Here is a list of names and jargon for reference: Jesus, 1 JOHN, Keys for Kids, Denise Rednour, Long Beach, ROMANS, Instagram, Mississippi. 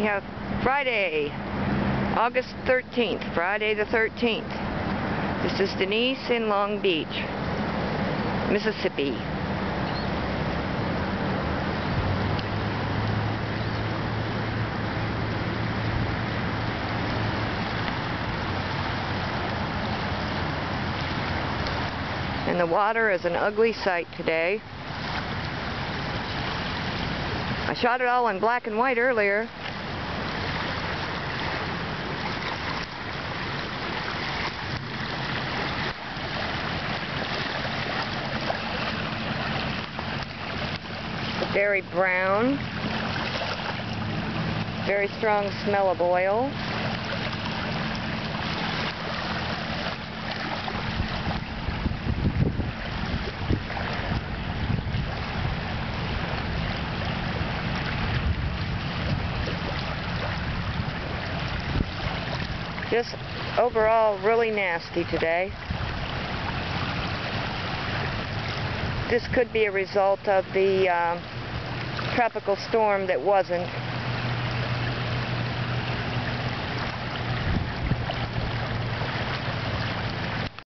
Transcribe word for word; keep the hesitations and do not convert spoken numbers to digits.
We have Friday, August thirteenth, Friday the thirteenth. This is Denise in Long Beach, Mississippi. And the water is an ugly sight today. I shot it all in black and white earlier. It's very brown. Very strong smell of oil. Just overall really nasty today. This could be a result of the um, tropical storm that wasn't.